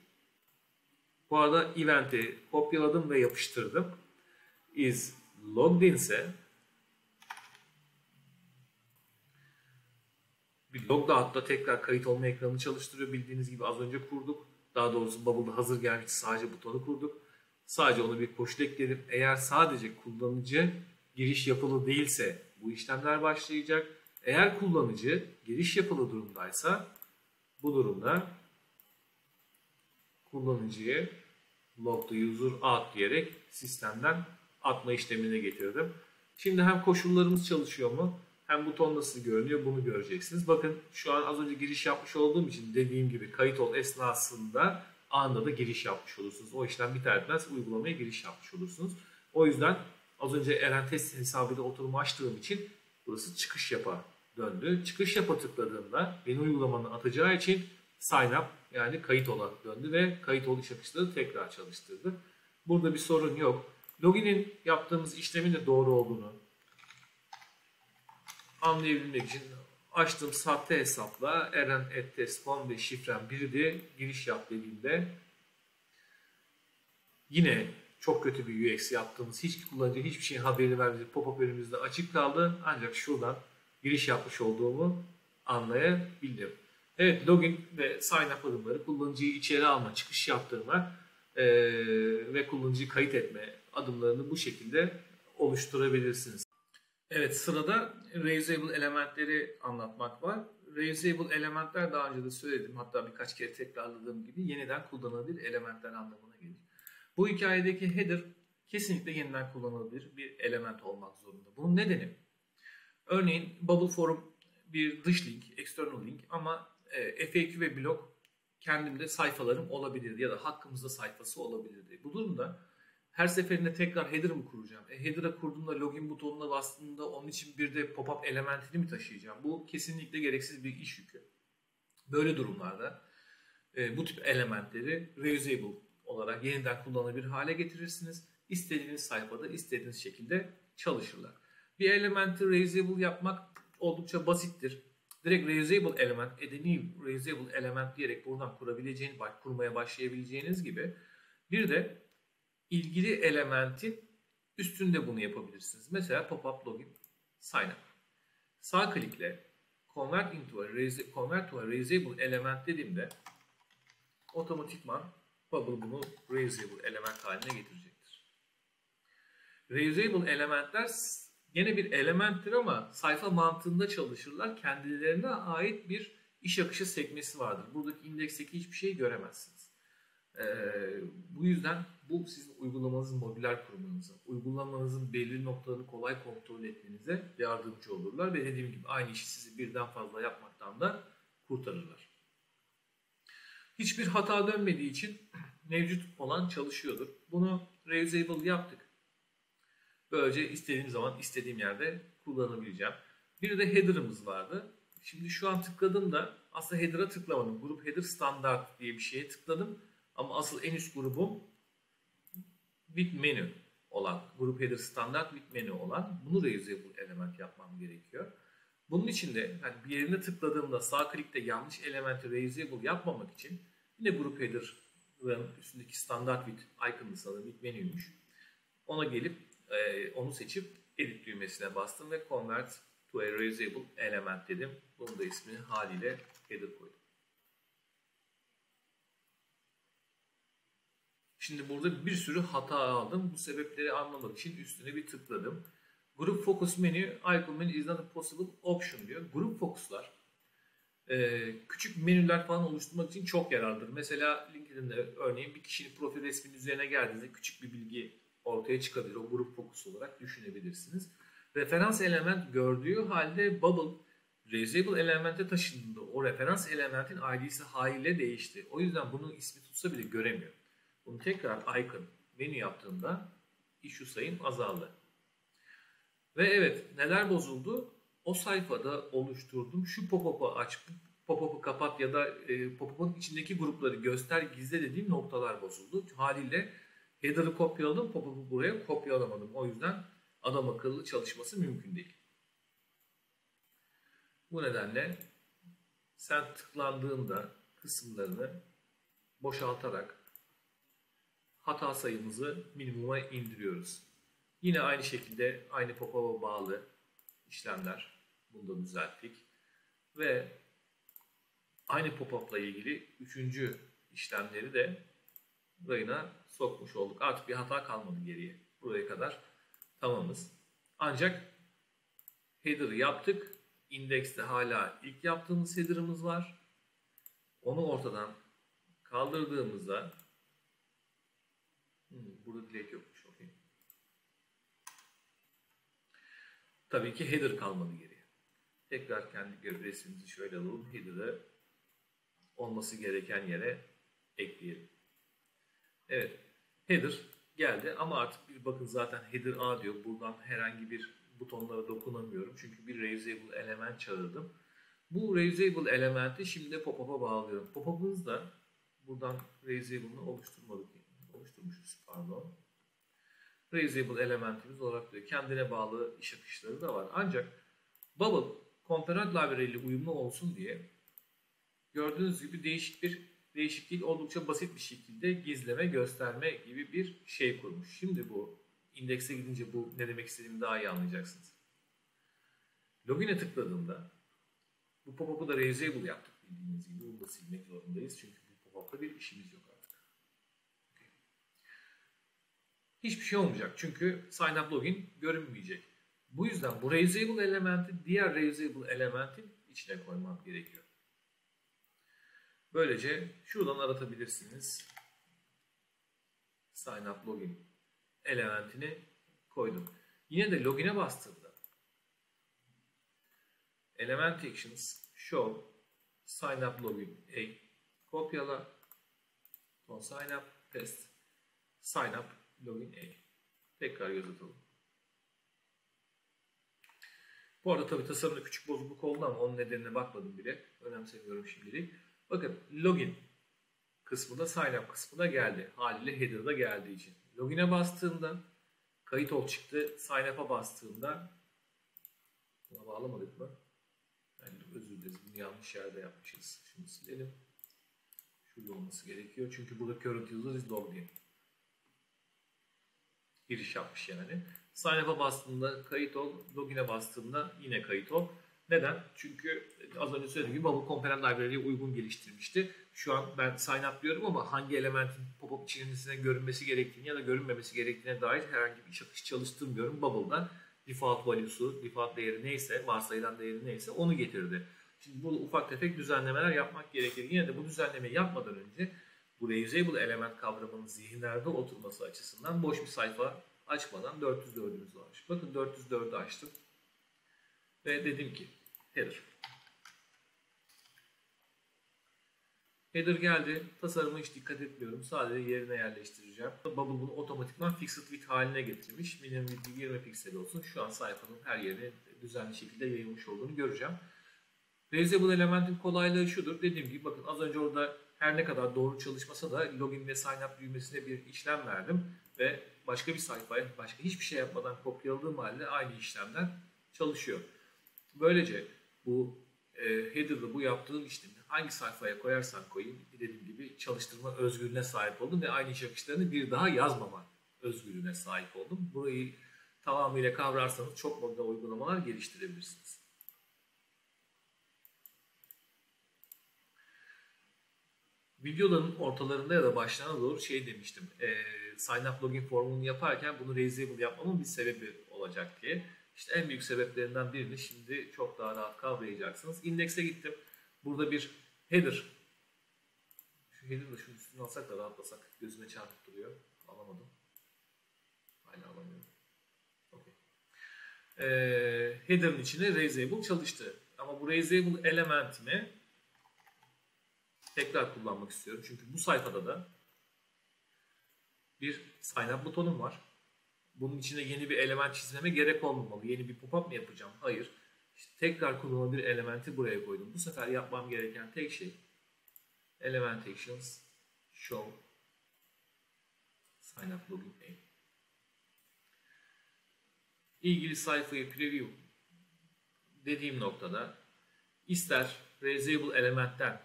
bu arada event'i kopyaladım ve yapıştırdım. Is logged in ise bir log dağıtta tekrar kayıt olma ekranını çalıştırıyor. Bildiğiniz gibi az önce kurduk. Daha doğrusu Bubble'da hazır gelmişti. Sadece butonu kurduk. Sadece onu bir koşul ekledim. Eğer sadece kullanıcı giriş yapılı değilse bu işlemler başlayacak. Eğer kullanıcı giriş yapılı durumdaysa bu durumda kullanıcıyı log the user out diyerek sistemden atma işlemine getirdim. Şimdi hem koşullarımız çalışıyor mu, hem buton nasıl görünüyor, bunu göreceksiniz. Bakın şu an az önce giriş yapmış olduğum için dediğim gibi kayıt ol esnasında anında da giriş yapmış olursunuz. O işlem biter bitmez uygulamaya giriş yapmış olursunuz. O yüzden az önce Eren Test hesabıyla oturumu açtığım için burası çıkış yapa döndü. Çıkış yapa tıkladığımda beni uygulamanın atacağı için sign up yani kayıt ola döndü ve kayıt ol iş akışları tekrar çalıştırdı. Burada bir sorun yok. Login'in yaptığımız işlemin de doğru olduğunu anlayabilmek için açtığım sahte hesapla Eren Test ve şifrem birdi. Giriş yap dediğimde yine çok kötü bir U X yaptığımız, hiç kullanıcı hiçbir şeyin haberini vermedi. Pop-up önümüzde açık kaldı. Ancak şuradan giriş yapmış olduğumu anlayabildim. Evet, login ve sign up adımları kullanıcıyı içeri alma, çıkış yaptırma ee, ve kullanıcıyı kayıt etme adımlarını bu şekilde oluşturabilirsiniz. Evet, sırada reusable elementleri anlatmak var. Reusable elementler daha önce de söyledim, hatta birkaç kere tekrarladığım gibi yeniden kullanılabilir elementler anlamına gelir. Bu hikayedeki header kesinlikle yeniden kullanılabilir bir element olmak zorunda. Bunun nedeni, örneğin Bubble Forum bir dış link, external link ama F A Q ve blog kendimde sayfalarım olabilirdi ya da hakkımızda sayfası olabilirdi. Bu durumda her seferinde tekrar header mı kuracağım? E, header'a kurduğumda login butonuna bastığımda onun için bir de pop-up elementini mi taşıyacağım? Bu kesinlikle gereksiz bir iş yükü. Böyle durumlarda e, bu tip elementleri reusable olarak yeniden kullanılabilir hale getirirsiniz. İstediğiniz sayfada, istediğiniz şekilde çalışırlar. Bir elementi reusable yapmak oldukça basittir. Direkt reusable element, edeni reusable element diyerek buradan kurabileceğiniz, kurmaya başlayabileceğiniz gibi bir de ilgili elementin üstünde bunu yapabilirsiniz. Mesela pop-up login sign up. Sağ klikle convert into a reusable, convert to a reusable element dediğimde otomatikman Bubble bunu reusable element haline getirecektir. Reusable elementler yine bir elementtir ama sayfa mantığında çalışırlar. Kendilerine ait bir iş akışı sekmesi vardır. Buradaki indeksteki hiçbir şeyi göremezsiniz. Ee, bu yüzden bu sizin uygulamanızın modüler kurmanıza, uygulamanızın belirli noktalarını kolay kontrol etmenize yardımcı olurlar ve dediğim gibi aynı işi sizi birden fazla yapmaktan da kurtarırlar. Hiçbir hata dönmediği için mevcut olan çalışıyordur. Bunu reusable yaptık. Böylece istediğim zaman istediğim yerde kullanabileceğim. Bir de header'ımız vardı. Şimdi şu an tıkladığımda aslında header'a tıklamadım. Grup header standart diye bir şeye tıkladım. Ama asıl en üst grubum with menu olan, grup header standart with menu olan, bunu reusable element yapmam gerekiyor. Bunun için de yani bir yerine tıkladığımda sağ klikte yanlış elementi reusable yapmamak için yine grup header'ın üstündeki standart with icon'ı sanırım with menüymüş. Ona gelip e, onu seçip edit düğmesine bastım ve convert to a reusable element dedim. Bunun da ismini haliyle header koydum. Şimdi burada bir sürü hata aldım. Bu sebepleri anlamak için üstüne bir tıkladım. Group Focus menü, Icon menü is not a possible option diyor. Group Focus'lar küçük menüler falan oluşturmak için çok yararlıdır. Mesela LinkedIn'de örneğin bir kişinin profil resminin üzerine geldiğinizde küçük bir bilgi ortaya çıkabilir. O Group Focus olarak düşünebilirsiniz. Referans element gördüğü halde Bubble Reusable elemente taşındığında o referans elementin I D'si haliyle değişti. O yüzden bunun ismi tutsa bile göremiyor. Bunu tekrar icon menü yaptığımda issue sayım azaldı. Ve evet, neler bozuldu? O sayfada oluşturdum. Şu pop-up'ı aç, pop-up'ı kapat ya da e, pop-up'ın içindeki grupları göster, gizle dediğim noktalar bozuldu. Haliyle header'ı kopyaladım, pop-up'ı buraya kopyalamadım. O yüzden adam akıllı çalışması mümkün değil. Bu nedenle sen tıklandığında kısımlarını boşaltarak hata sayımızı minimuma indiriyoruz. Yine aynı şekilde aynı pop-up'a bağlı işlemler, bunu da düzelttik. Ve aynı pop-up'la ilgili üçüncü işlemleri de buraya sokmuş olduk. Artık bir hata kalmadı geriye. Buraya kadar tamamız. Ancak header'ı yaptık. Index'te hala ilk yaptığımız header'ımız var. Onu ortadan kaldırdığımızda hmm, burada dilek yokmuş. Okay. Tabii ki header kalmadı geriye. Tekrar kendi göre resmimizi şöyle alalım. Header'ı olması gereken yere ekleyelim. Evet. Header geldi ama artık bir bakın zaten header A diyor. Buradan herhangi bir butonlara dokunamıyorum. Çünkü bir reusable element çağırdım. Bu reusable elementi şimdi pop-up'a bağlıyorum. Pop-up'ımız da buradan reusable'ını oluşturmadık. Oluşturmuşuz pardon. Reusable elementimiz olarak diyor. Kendine bağlı iş akışları da var. Ancak Bubble Component Library ile uyumlu olsun diye gördüğünüz gibi değişik bir değişik değil, oldukça basit bir şekilde gizleme, gösterme gibi bir şey kurmuş. Şimdi bu indekse gidince bu ne demek istediğimi daha iyi anlayacaksınız. Login'e tıkladığımda bu pop-up'u da reusable yaptık bildiğiniz gibi. Bunu da silmek zorundayız çünkü bu pop-up'la bir işimiz yok artık. Okay. Hiçbir şey olmayacak çünkü sign up login görünmeyecek. Bu yüzden bu reusable elementi diğer reusable elementin içine koymam gerekiyor. Böylece şuradan aratabilirsiniz. Sign up login elementini koydum. Yine de login'e bastığımda element actions show sign up login a kopyala son sign up test sign up login a tekrar yazalım. Bu arada tabii tasarımda küçük bozukluk oldu ama onun nedenine bakmadım bile. Önemsemiyorum şimdilik. Bakın login kısmında sign up kısmına geldi. Haliyle header'da geldiği için. Login'e bastığımda kayıt ol çıktı. Sign up'a bastığımda buna bağlamadık mı? Yani özür dileriz. Bunu yanlış yerde yapmışız. Şimdi silelim. Şurada olması gerekiyor. Çünkü burada current user is logged in. Giriş yapmış yani. Sign up'a bastığımda kayıt ol. Login'e bastığımda yine kayıt ol. Neden? Çünkü az önce söylediğim gibi Bubble Component Library'ye uygun geliştirmişti. Şu an ben sign up diyorum ama hangi elementin pop-up içerisinde görünmesi gerektiğini ya da görünmemesi gerektiğine dair herhangi bir akış çalıştırmıyorum. Bubble'dan default value'su, default değeri neyse, varsayılan değeri neyse onu getirdi. Şimdi bu ufak tefek düzenlemeler yapmak gerekir. Yine de bu düzenlemeyi yapmadan önce bu reusable element kavramının zihinlerde oturması açısından boş bir sayfa açmadan dört yüz dördümüz var. Bakın dört yüz dördü açtım ve dedim ki header. Header geldi. Tasarıma hiç dikkat etmiyorum. Sadece yerine yerleştireceğim. Bubble bunu otomatikman fixed width haline getirmiş. Minimum width yirmi piksel olsun. Şu an sayfanın her yerine düzenli şekilde yayılmış olduğunu göreceğim. Reusable elementin kolaylığı şudur. Dediğim gibi bakın az önce orada her ne kadar doğru çalışmasa da login ve sign up düğmesine bir işlem verdim. Ve başka bir sayfaya başka hiçbir şey yapmadan kopyaladığım halde aynı işlemler çalışıyor. Böylece bu e, header'da bu yaptığım işlemi hangi sayfaya koyarsam koyayım dediğim gibi çalıştırma özgürlüğüne sahip oldum ve aynı iş akışlarını bir daha yazmama özgürlüğüne sahip oldum. Burayı tamamıyla kavrarsanız çok modda uygulamalar geliştirebilirsiniz. Videoların ortalarında ya da başlarına doğru şey demiştim. E, sign up login formunu yaparken bunu reusable yapmamın bir sebebi olacak diye. İşte en büyük sebeplerinden birini şimdi çok daha rahat kavrayacaksınız. Index'e gittim. Burada bir header. Şu header'ı da şunun üstüne alsak da rahatlasak. Gözüme çarpıp duruyor. Alamadım. Hala alamıyorum. Okay. E, header'ın içine reusable çalıştı. Ama bu reusable elementimi tekrar kullanmak istiyorum. Çünkü bu sayfada da bir sign up butonum var. Bunun içine yeni bir element çizmeme gerek olmamalı. Yeni bir pop-up mı yapacağım? Hayır. İşte tekrar kullanılabilir elementi buraya koydum. Bu sefer yapmam gereken tek şey element actions show sign up login a. İlgili sayfayı preview dediğim noktada ister reusable elementten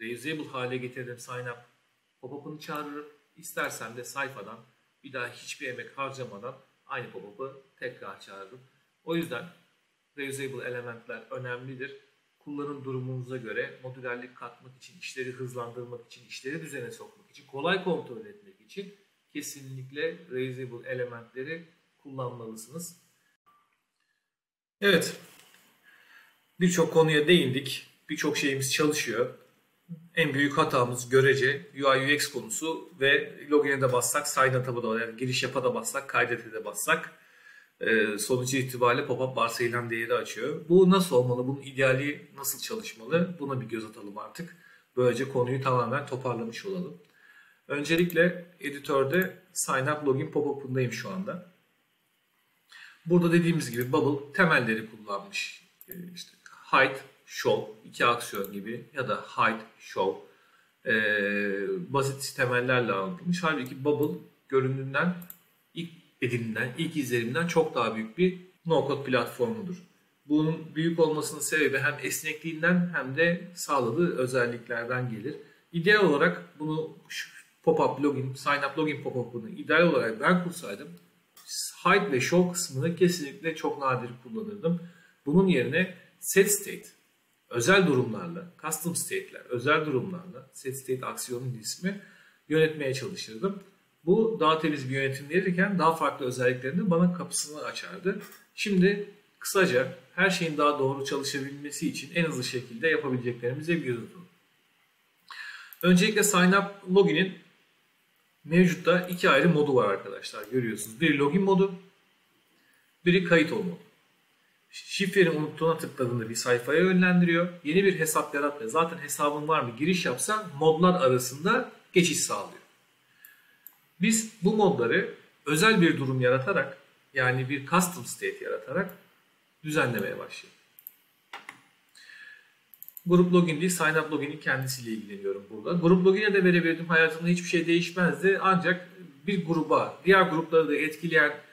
reusable hale getirdim sign up pop-up'ını çağırırım. İstersem de sayfadan bir daha hiçbir emek harcamadan aynı pop-up'ı tekrar çağırırım. O yüzden reusable elementler önemlidir. Kullanım durumunuza göre modülerlik katmak için, işleri hızlandırmak için, işleri düzene sokmak için, kolay kontrol etmek için kesinlikle reusable elementleri kullanmalısınız. Evet, birçok konuya değindik. Birçok şeyimiz çalışıyor. En büyük hatamız görece U I U X konusu ve login'e de bassak, sign up'a da, yani giriş yap'a da bassak, kaydete de bassak e, sonucu itibariyle pop-up varsayılan değeri açıyor. Bu nasıl olmalı? Bunun ideali nasıl çalışmalı? Buna bir göz atalım artık. Böylece konuyu tamamen toparlamış olalım. Öncelikle editörde sign up login pop-up'ındayım şu anda. Burada dediğimiz gibi Bubble temelleri kullanmış. E, işte hide, show, iki aksiyon gibi ya da hide, show ee, basit temellerle anlatılmış. Halbuki Bubble görünümünden, ilk edinimden, ilk izlerimden çok daha büyük bir no-code platformudur. Bunun büyük olmasının sebebi hem esnekliğinden hem de sağladığı özelliklerden gelir. İdeal olarak bunu pop-up login, sign-up login pop-up'ını ideal olarak ben kursaydım, hide ve show kısmını kesinlikle çok nadir kullanırdım. Bunun yerine set state, özel durumlarla, custom state'ler, özel durumlarla, set state aksiyonun ismi, yönetmeye çalışırdım. Bu daha temiz bir yönetim verirken daha farklı özelliklerini bana kapısını açardı. Şimdi kısaca her şeyin daha doğru çalışabilmesi için en hızlı şekilde yapabileceklerimize bir göz atalım. Öncelikle sign up login'in mevcutta iki ayrı modu var arkadaşlar, görüyorsunuz. Biri login modu, biri kayıt ol modu. Şifreni unuttuğuna tıkladığında bir sayfaya yönlendiriyor. Yeni bir hesap yarat ve zaten hesabın var mı giriş yapsan modlar arasında geçiş sağlıyor. Biz bu modları özel bir durum yaratarak, yani bir custom state yaratarak düzenlemeye başlıyoruz. Grup login değil, sign up login'in kendisiyle ilgileniyorum burada. Grup login'e de verebilirdim, hayatımda hiçbir şey değişmezdi. Ancak bir gruba, diğer grupları da etkileyen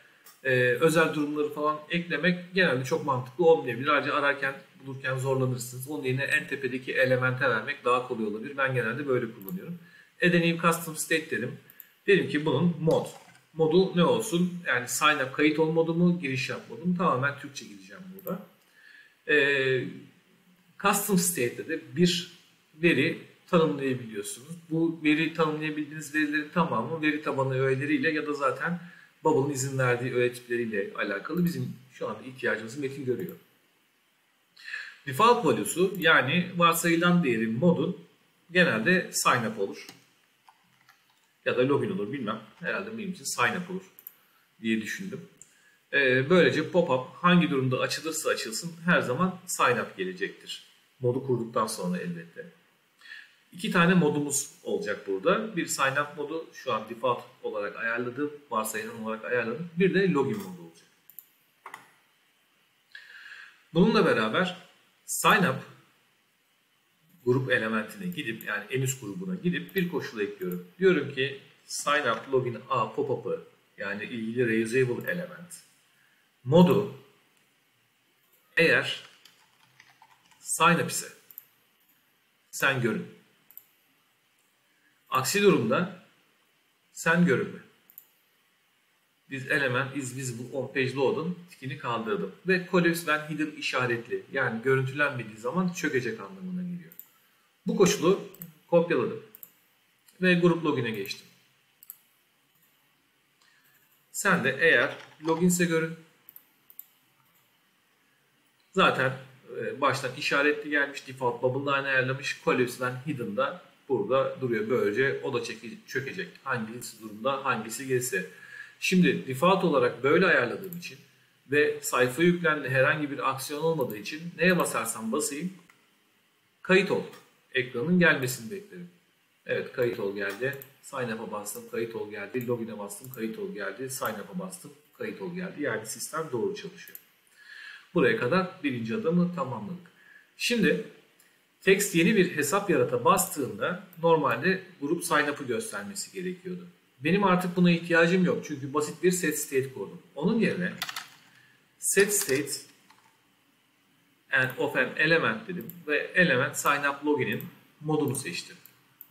Ee, özel durumları falan eklemek genelde çok mantıklı olmayabilir. Ayrıca ararken, bulurken zorlanırsınız. Onun yerine en tepedeki elemente vermek daha kolay olabilir. Ben genelde böyle kullanıyorum. Edeneyim custom state dedim. Dedim ki bunun mod. Modu ne olsun? Yani sign up kayıt ol modu mu, giriş yap modu mu? Tamamen Türkçe gideceğim burada. Ee, custom state'de de bir veri tanımlayabiliyorsunuz. Bu veri tanımlayabildiğiniz verilerin tamamı veri tabanı öğeleriyle ya da zaten Bubble'ın izin verdiği öğe tipleriyle alakalı bizim şu anda ihtiyacımız metin görüyor. Default value'su, yani varsayılan değeri modun genelde sign up olur. Ya da login olur, bilmem. Herhalde benim için sign up olur diye düşündüm. Ee, böylece pop-up hangi durumda açılırsa açılsın her zaman sign up gelecektir. Modu kurduktan sonra elbette. İki tane modumuz olacak burada. Bir sign up modu, şu an default olarak ayarladığım, varsayılan olarak ayarladım. Bir de login modu olacak. Bununla beraber sign up grup elementine gidip, yani en üst grubuna gidip bir koşul ekliyorum. Diyorum ki sign up login a pop-up'ı, yani ilgili reusable element modu eğer sign up ise sen görün. Aksi durumda sen görünme. This element is visible on page load'un tikini kaldırdım. Ve collides when hidden işaretli, yani görüntülenmediği zaman çökecek anlamına geliyor. Bu koşulu kopyaladım. ve grup login'e geçtim. Sen de eğer loginse görün. Zaten baştan işaretli gelmiş. Default Bubble'dan ayarlamış. Collapse'den Hidden'da burada duruyor. Böylece o da çökecek. Hangisi durumda, hangisi gerisi. Şimdi default olarak böyle ayarladığım için ve sayfa yüklenme herhangi bir aksiyon olmadığı için neye basarsam basayım kayıt ol. Ekranın gelmesini beklerim. Evet, kayıt ol geldi. Sign up'a bastım, kayıt ol geldi. Login'e bastım, kayıt ol geldi. Sign up'a bastım, kayıt ol geldi. Yani sistem doğru çalışıyor. Buraya kadar birinci adımı tamamladık. Şimdi text yeni bir hesap yarata bastığında normalde grup sign up'ı göstermesi gerekiyordu. Benim artık buna ihtiyacım yok. Çünkü basit bir set state kurdum. Onun yerine set state and of an element dedim ve element sign up login'in modunu seçtim.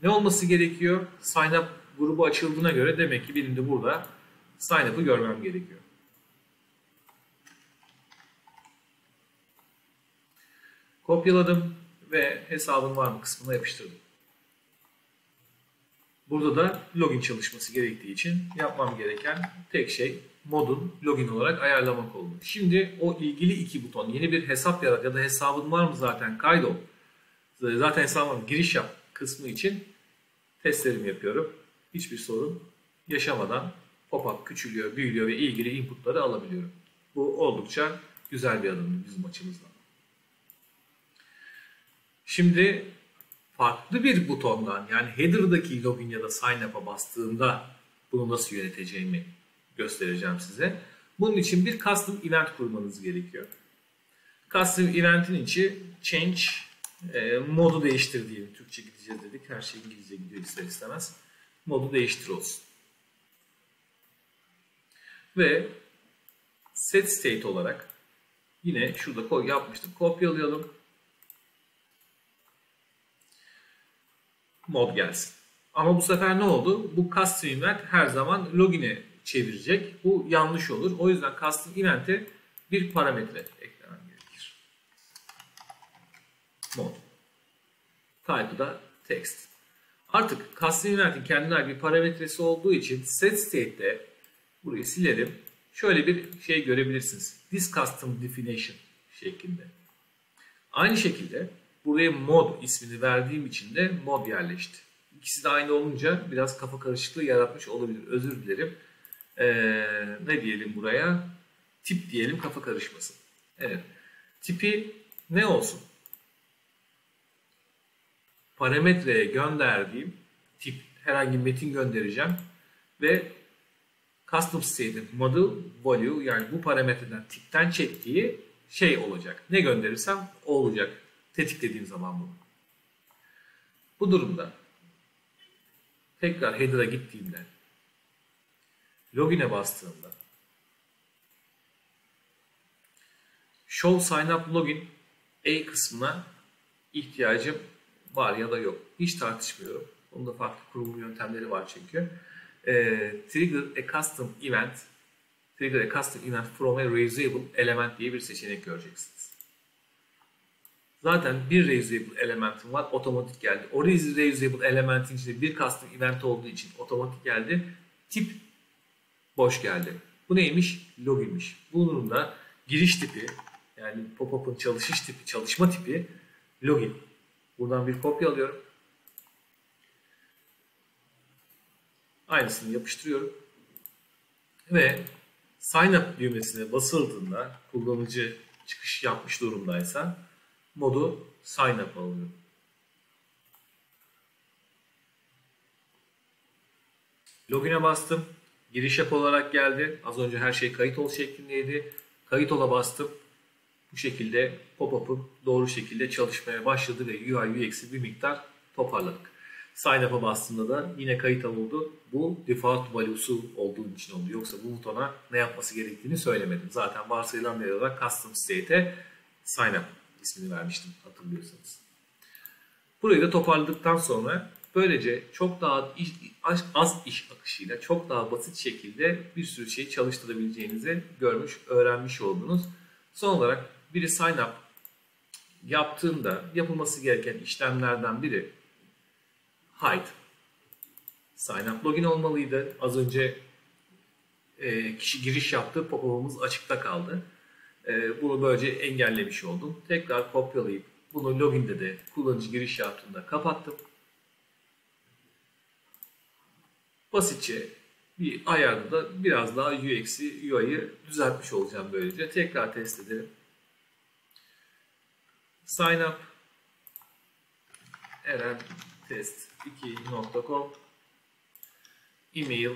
Ne olması gerekiyor? Sign up grubu açıldığına göre demek ki benim de burada sign up'ı görmem gerekiyor. Kopyaladım ve hesabın var mı kısmına yapıştırdım. Burada da login çalışması gerektiği için yapmam gereken tek şey modun login olarak ayarlamak oldu. Şimdi o ilgili iki buton, yeni bir hesap yarat ya da hesabın var mı zaten kaydol, zaten hesabın giriş yap kısmı için testlerimi yapıyorum. Hiçbir sorun yaşamadan pop-up küçülüyor, büyülüyor ve ilgili inputları alabiliyorum. Bu oldukça güzel bir adım bizim açımızdan. Şimdi farklı bir butondan, yani header'daki login ya da sign up'a bastığımda bunu nasıl yöneteceğimi göstereceğim size. Bunun için bir custom event kurmanız gerekiyor. Custom event'in içi change e, modu değiştir diyelim. Türkçe gideceğiz dedik. Her şey İngilizce gidiyor ister istemez. Modu değiştir olsun. Ve set state olarak yine şurada yapmıştım. Kopyalayalım. Mod gelsin. Ama bu sefer ne oldu? Bu custom event her zaman login'e çevirecek. Bu yanlış olur. O yüzden custom event'e bir parametre eklemem gerekir. Mod. Type'ı da text. Artık custom event'in kendine bir parametresi olduğu için set state'de burayı silerim. Şöyle bir şey görebilirsiniz. This custom definition şeklinde. Aynı şekilde buraya mod ismini verdiğim için de mod yerleşti. İkisi de aynı olunca biraz kafa karışıklığı yaratmış olabilir. Özür dilerim. Ee, ne diyelim buraya? Tip diyelim, kafa karışmasın. Evet. Tipi ne olsun? Parametreye gönderdiğim tip, herhangi bir metin göndereceğim ve custom state'in model value, yani bu parametreden, tipten çektiği şey olacak. Ne gönderirsem o olacak. Tetiklediğim zaman bunu. Bu durumda tekrar header'a gittiğimde, login'e bastığımda show sign up login A kısmına ihtiyacım var ya da yok. Hiç tartışmıyorum. Onun da farklı kurulum yöntemleri var çünkü. E, trigger a custom event trigger a custom event from a reusable element diye bir seçenek göreceksiniz. Zaten bir reusable elementim var, otomatik geldi. O reusable elementin içinde bir custom event olduğu için otomatik geldi. Tip boş geldi. Bu neymiş? Login'miş. Bunun da giriş tipi, yani pop-up'ın çalışış tipi, çalışma tipi login. Buradan bir kopya alıyorum. Aynısını yapıştırıyorum. Ve sign up düğmesine basıldığında, kullanıcı çıkış yapmış durumdaysa modu sign up alıyorum. Login'e bastım. Giriş yap olarak geldi. Az önce her şey kayıt ol şeklindeydi. Kayıt ol'a bastım. Bu şekilde pop-up'ın doğru şekilde çalışmaya başladı ve U I U X'i bir miktar toparladık. Sign up'a bastığında da yine kayıt al oldu. Bu default value'su olduğu için oldu. Yoksa bu butona ne yapması gerektiğini söylemedim. Zaten varsayılan değer olarak custom state'e sign up ismini vermiştim, hatırlıyorsanız. Burayı da toparladıktan sonra böylece çok daha iş, az iş akışıyla çok daha basit şekilde bir sürü şey çalıştırabileceğinizi görmüş, öğrenmiş oldunuz. Son olarak biri sign up yaptığında yapılması gereken işlemlerden biri hide. Sign up login olmalıydı. Az önce e, kişi giriş yaptı, pop-up'ımız açıkta kaldı. E, bunu böylece engellemiş oldum. Tekrar kopyalayıp bunu login'de de kullanıcı giriş yaptığında kapattım. Basitçe bir ayarda da biraz daha U X'i, U I'yi düzeltmiş olacağım böylece. Tekrar test edelim. Sign up Eren Test iki nokta com e-mail,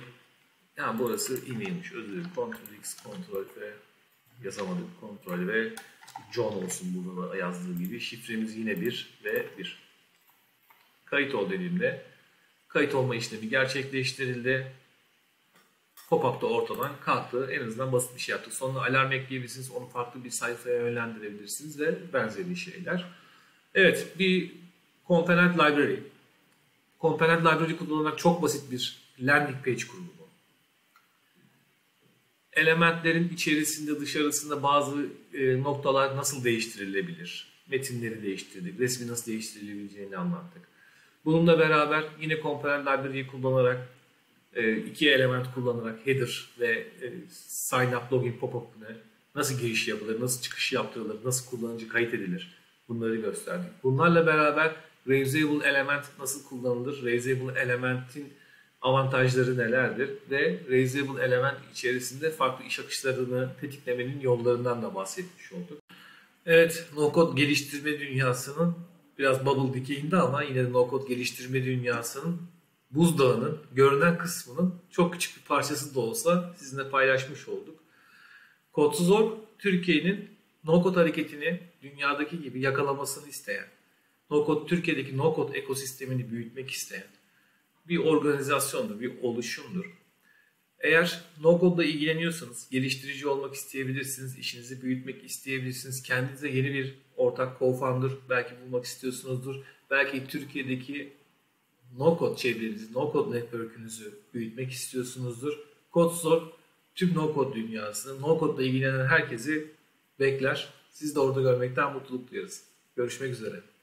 yani burası e-mailmiş, özür dilerim. Ctrl X, Ctrl V yazamadım. Ctrl V, John olsun burada da yazdığı gibi. Şifremiz yine bir ve bir. Kayıt ol dediğimde kayıt olma işlemi gerçekleştirildi. Pop-up da ortadan kalktı. En azından basit bir şey yaptık. Sonra alarm ekleyebilirsiniz, onu farklı bir sayfaya yönlendirebilirsiniz ve benzeri şeyler. Evet, bir Component Library. Component Library kullanarak çok basit bir Landing page kurulumu. Elementlerin içerisinde, dışarısında bazı e, noktalar nasıl değiştirilebilir? Metinleri değiştirdik, resmi nasıl değiştirilebileceğini anlattık. Bununla beraber yine Component Library'yi kullanarak, e, iki element kullanarak header ve e, sign up login pop-up'ına nasıl giriş yapılır, nasıl çıkış yaptırılır, nasıl kullanıcı kayıt edilir, bunları gösterdik. Bunlarla beraber Raisable element nasıl kullanılır, Raisable elementin avantajları nelerdir ve Raisable element içerisinde farklı iş akışlarını tetiklemenin yollarından da bahsetmiş olduk. Evet, no-code geliştirme dünyasının biraz bubble dikeyinde ama yine de no-code geliştirme dünyasının, buzdağının görünen kısmının çok küçük bir parçası da olsa sizinle paylaşmış olduk. Kodsuz Org, Türkiye'nin no-code hareketini dünyadaki gibi yakalamasını isteyen, no-code, Türkiye'deki no-code ekosistemini büyütmek isteyen bir organizasyondur, bir oluşumdur. Eğer no-code'la ilgileniyorsanız geliştirici olmak isteyebilirsiniz, işinizi büyütmek isteyebilirsiniz, kendinize yeni bir ortak co-founder belki bulmak istiyorsunuzdur. Belki Türkiye'deki no-code çevrenizi, no-code network'ünüzü büyütmek istiyorsunuzdur. Kodsuz Org tüm no-code dünyasını, no-code'la ilgilenen herkesi bekler. Siz de orada görmekten mutluluk duyarız. Görüşmek üzere.